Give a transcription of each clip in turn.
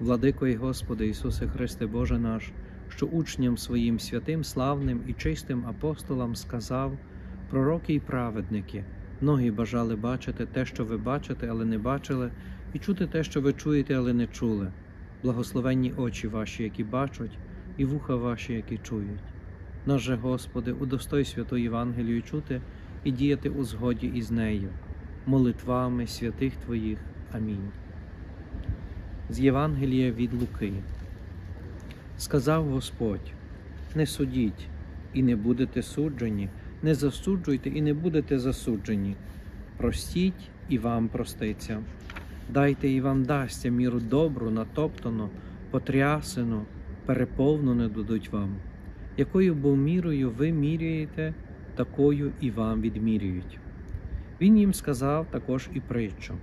Владико і Господи Ісусе Христе Боже наш, що учням своїм святим, славним і чистим апостолам сказав, пророки і праведники, многі бажали бачити те, що ви бачите, але не бачили, і чути те, що ви чуєте, але не чули. Благословенні очі ваші, які бачать, і вуха ваші, які чують. Нас же, Господи, удостой святу Євангелію чути і діяти у згоді із нею. Молитвами святих Твоїх. Амінь. З Євангелія від Луки. Сказав Господь, не судіть, і не будете суджені, не засуджуйте, і не будете засуджені. Простіть, і вам проститься. Дайте, і вам дасться міру добру, натоптану, потрясену, переповнену дадуть вам. Якою бо мірою ви міряєте, такою і вам відмірюють. Він їм сказав також і притчу.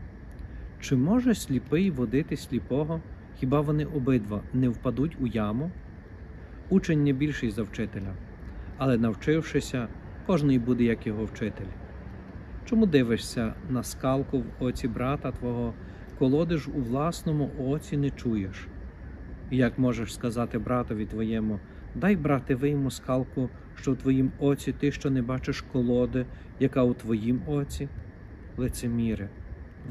Чи може сліпий водити сліпого, хіба вони обидва не впадуть у яму? Учень не більший за вчителя, але навчившися, кожний буде як його вчитель. Чому дивишся на скалку в оці брата твого, колодиш у власному оці не чуєш? І як можеш сказати братові твоєму, дай, брате, вийму скалку, що в твоїм оці, ти, що не бачиш колоди, яка у твоїм оці? Лицеміре,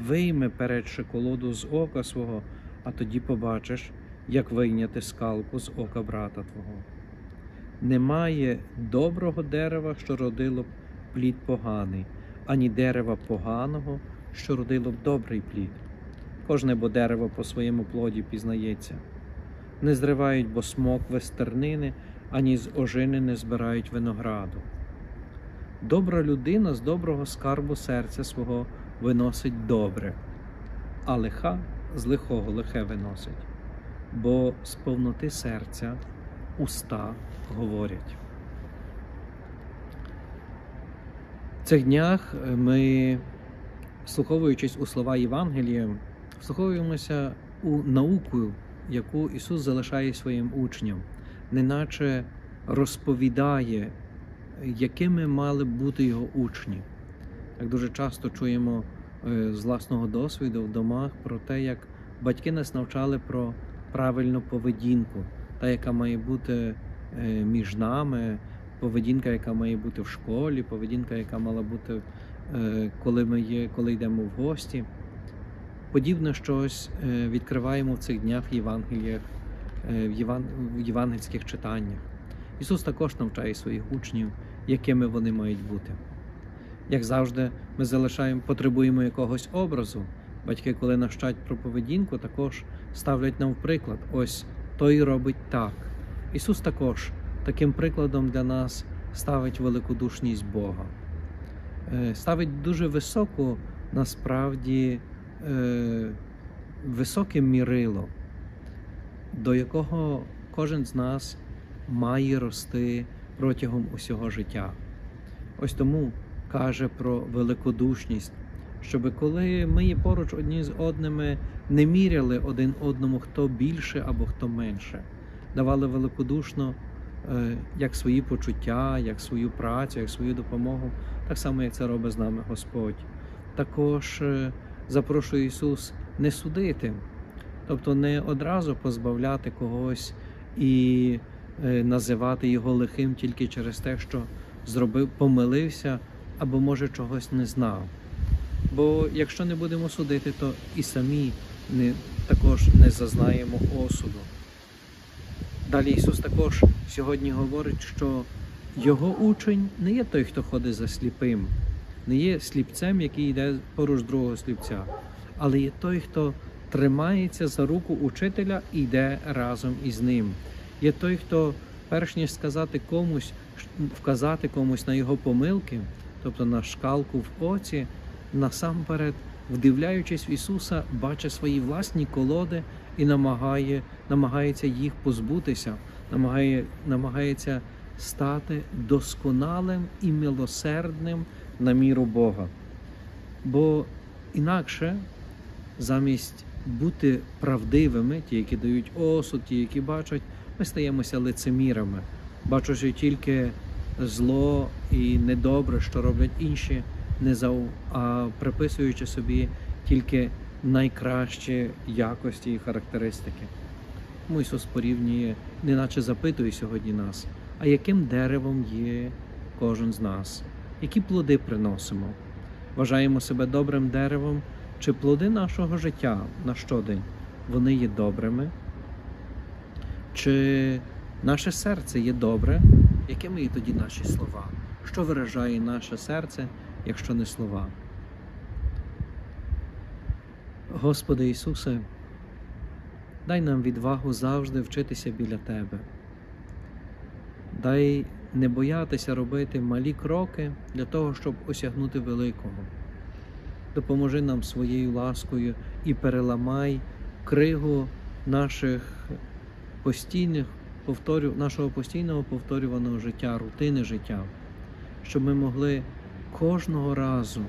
вийми передше колоду з ока свого, а тоді побачиш, як вийняти скалку з ока брата твого. Немає доброго дерева, що родило б плід поганий, ані дерева поганого, що родило б добрий плід. Кожне бо дерево по своєму плоді пізнається. Не зривають, бо смокви з тернини, ані з ожини не збирають винограду. Добра людина з доброго скарбу серця свого виносить добре, а лиха з лихого лихе виносить, бо з повноти серця уста говорять. В цих днях ми, вслуховуючись у слова Євангелія, вслуховуємося у науку, яку Ісус залишає своїм учням, неначе розповідає, якими мали бути Його учні. Як дуже часто чуємо з власного досвіду в домах про те, як батьки нас навчали про правильну поведінку, та, яка має бути між нами, поведінка, яка має бути в школі, поведінка, яка мала бути, коли йдемо в гості. Подібне щось відкриваємо в цих днях в євангельських читаннях. Ісус також навчає своїх учнів, якими вони мають бути. Як завжди, ми потребуємо якогось образу. Батьки, коли навчать про поведінку, також ставлять нам приклад. Ось той робить так. Ісус також таким прикладом для нас ставить великодушність Бога. Ставить дуже високу, насправді, високе мірило, до якого кожен з нас має рости протягом усього життя. Ось тому каже про великодушність, щоб коли ми є поруч одні з одними, не міряли один одному, хто більше або хто менше. Давали великодушно як свої почуття, як свою працю, як свою допомогу, так само, як це робить з нами Господь. Також запрошує Ісус не судити, тобто не одразу позбавляти когось і називати його лихим тільки через те, що зробив, помилився або, може, чогось не знав. Бо якщо не будемо судити, то і самі також не зазнаємо осуду. Далі Ісус також сьогодні говорить, що Його учень не є той, хто ходить за сліпим, не є сліпцем, який йде поруч другого сліпця, але є той, хто тримається за руку учителя і йде разом із ним. Є той, хто, перш ніж вказати комусь на його помилки, тобто на шкалку в оці, насамперед, вдивляючись в Ісуса, бачить свої власні колоди і намагається їх позбутися, намагається стати досконалим і милосердним на міру Бога. Бо інакше, замість бути правдивими, ті, які дають осуд, ті, які бачать, ми стаємося лицемірами, бачачи тільки зло і недобре, що роблять інші, а приписуючи собі тільки найкращі якості і характеристики. Тому Ісус порівнює, неначе запитує сьогодні нас, а яким деревом є кожен з нас? Які плоди приносимо? Вважаємо себе добрим деревом? Чи плоди нашого життя на щодень, вони є добрими? Чи наше серце є добре? Якими є тоді наші слова? Що виражає наше серце, якщо не слова? Господи Ісусе, дай нам відвагу завжди вчитися біля Тебе. Дай не боятися робити малі кроки для того, щоб осягнути великого. Допоможи нам своєю ласкою і переламай кригу нашого постійного повторюваного життя, рутини життя, щоб ми могли кожного разу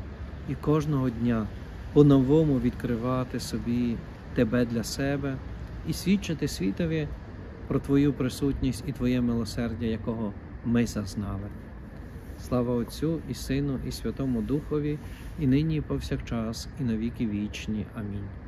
і кожного дня по-новому відкривати собі Тебе для себе і свідчити світові про Твою присутність і Твоє милосердя, якого ми зазнали. Слава Отцю і Сину і Святому Духові, і нині і повсякчас, і навіки вічні. Амінь.